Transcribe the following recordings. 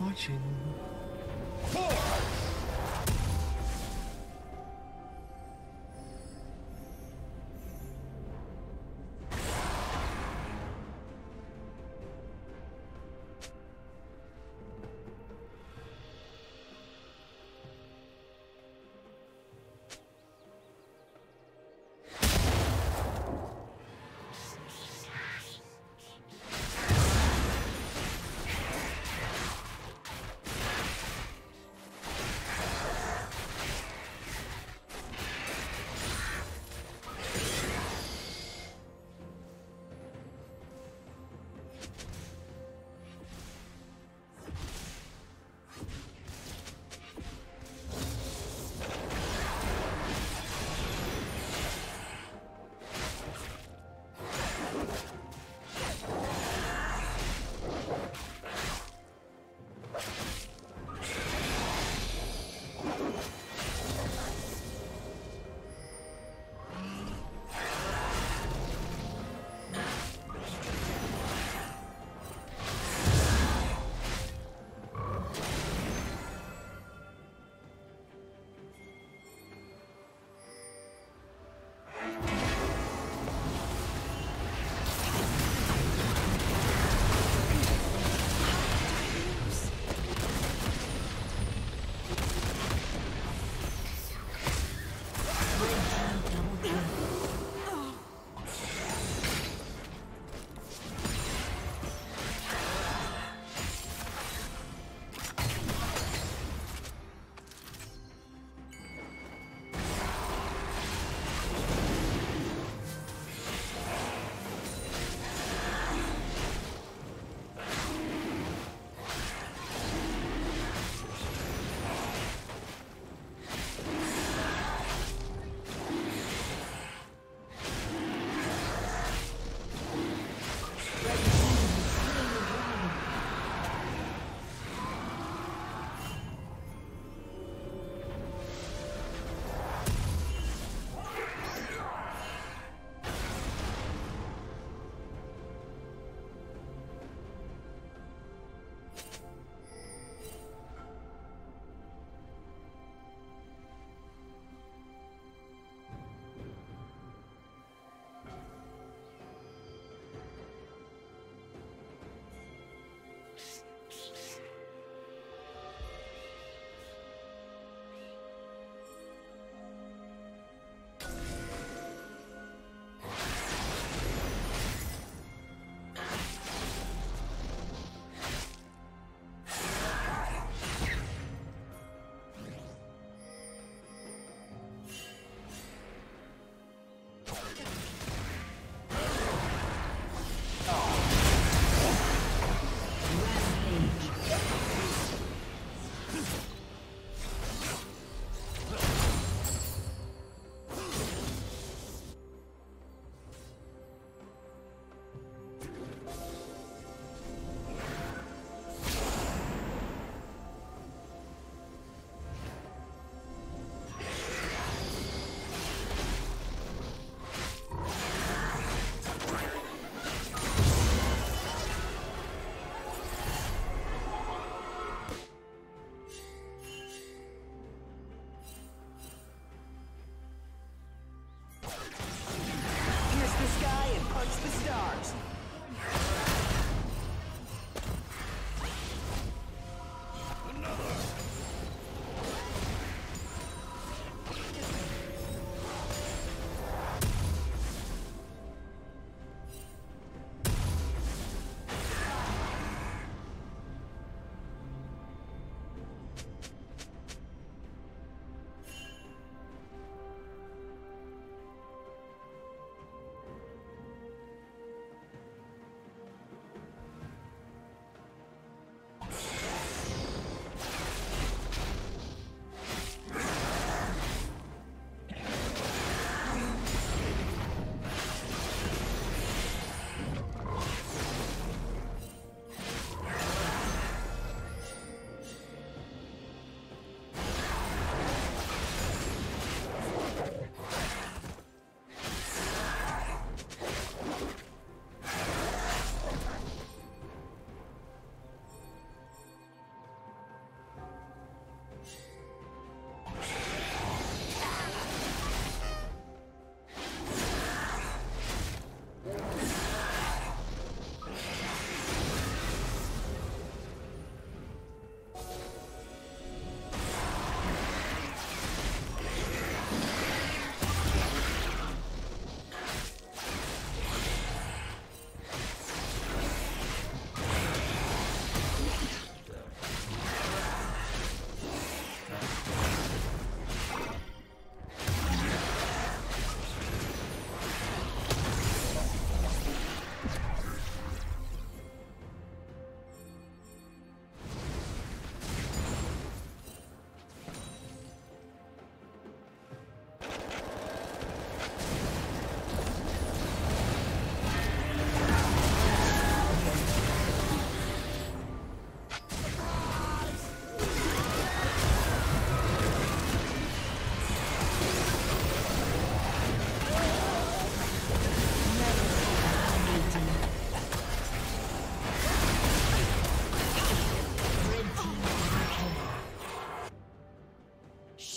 Watching.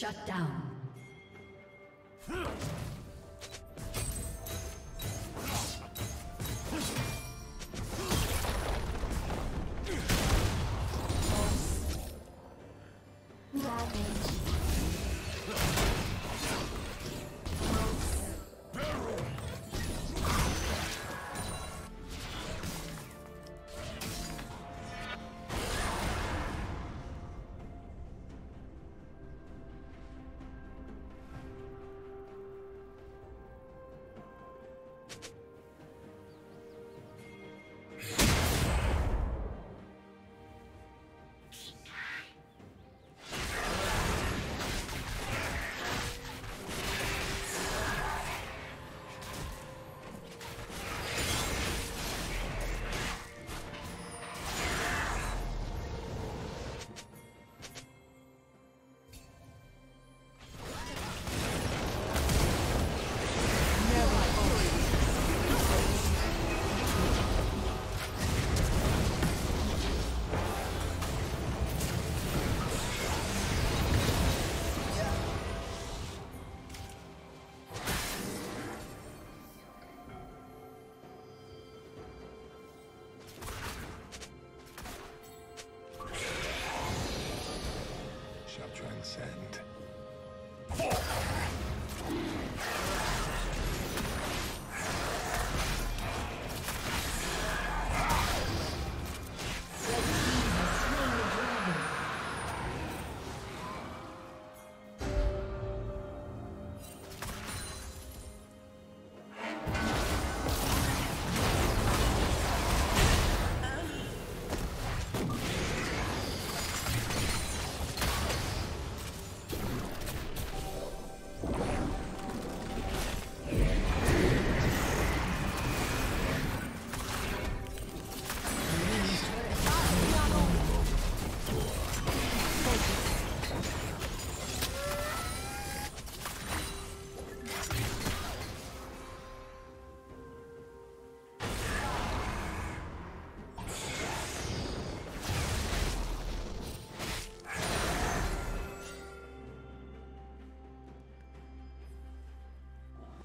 Shut down.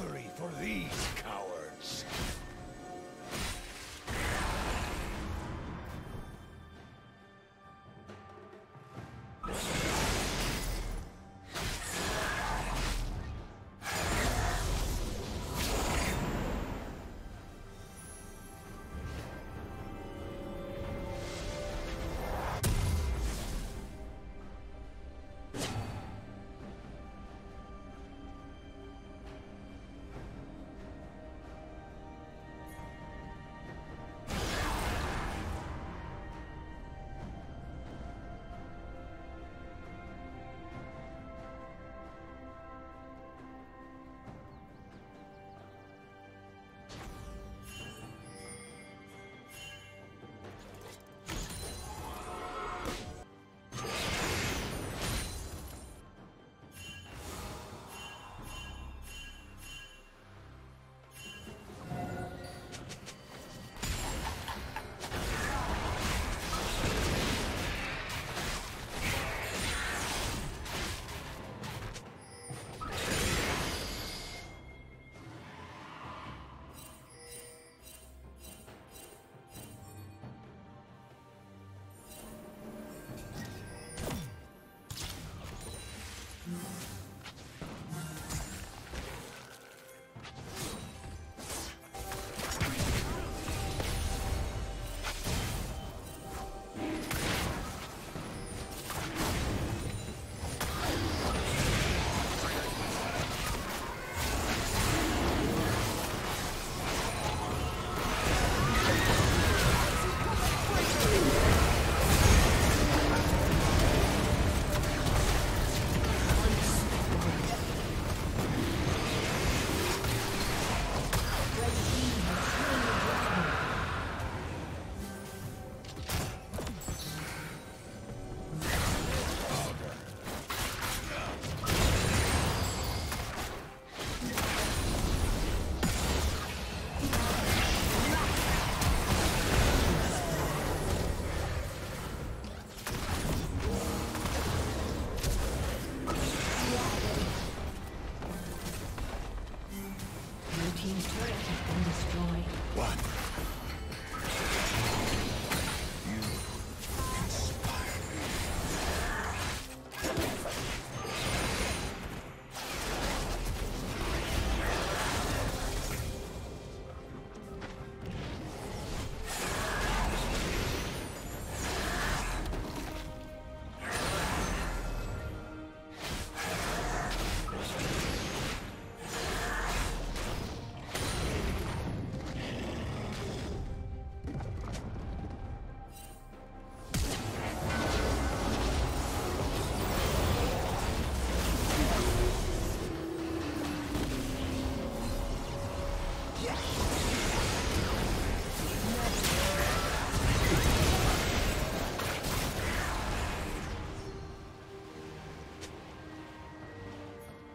Fury for these cowards!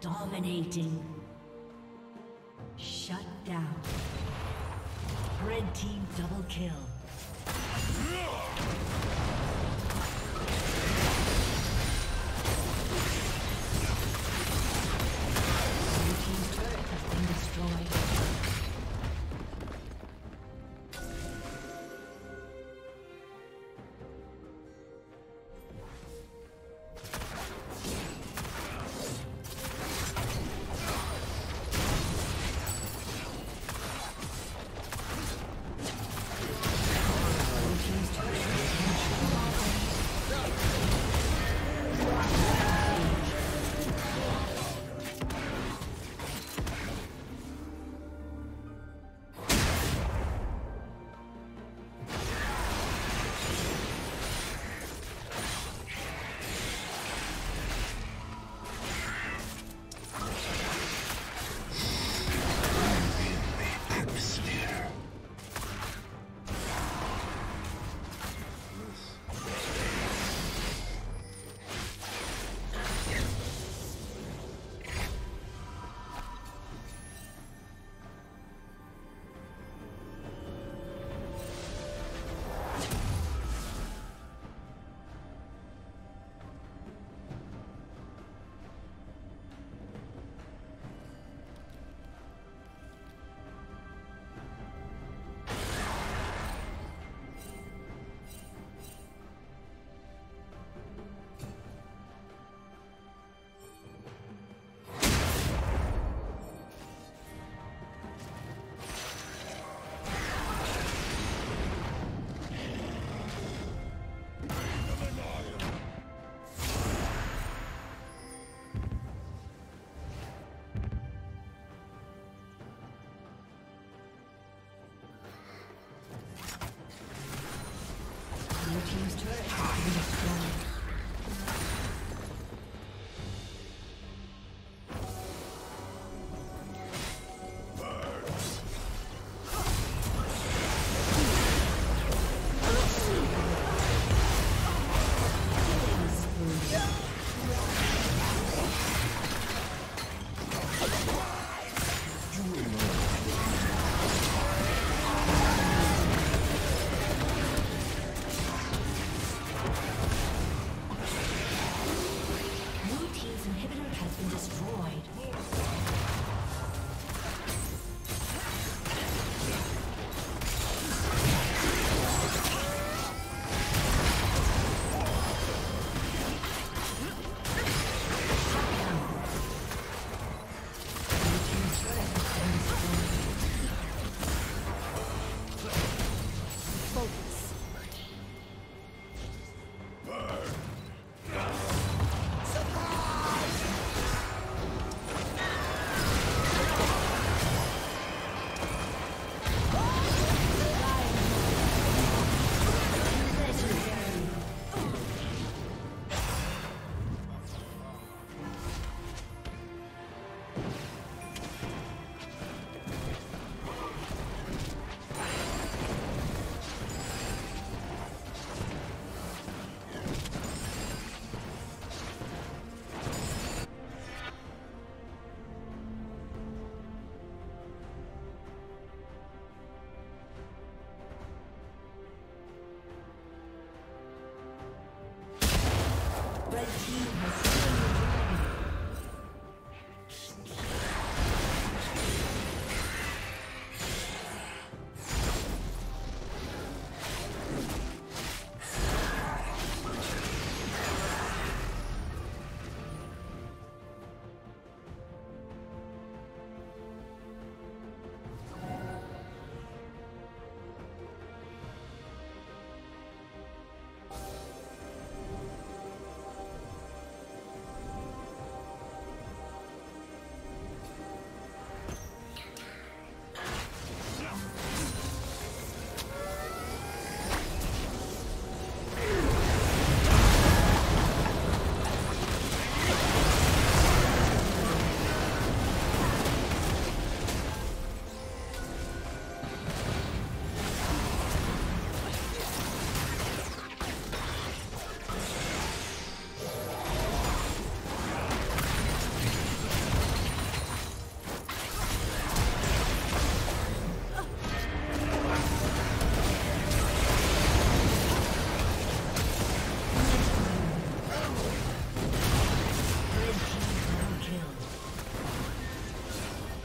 Dominating. Shut down. Red team double kill. Team's turret has been destroyed.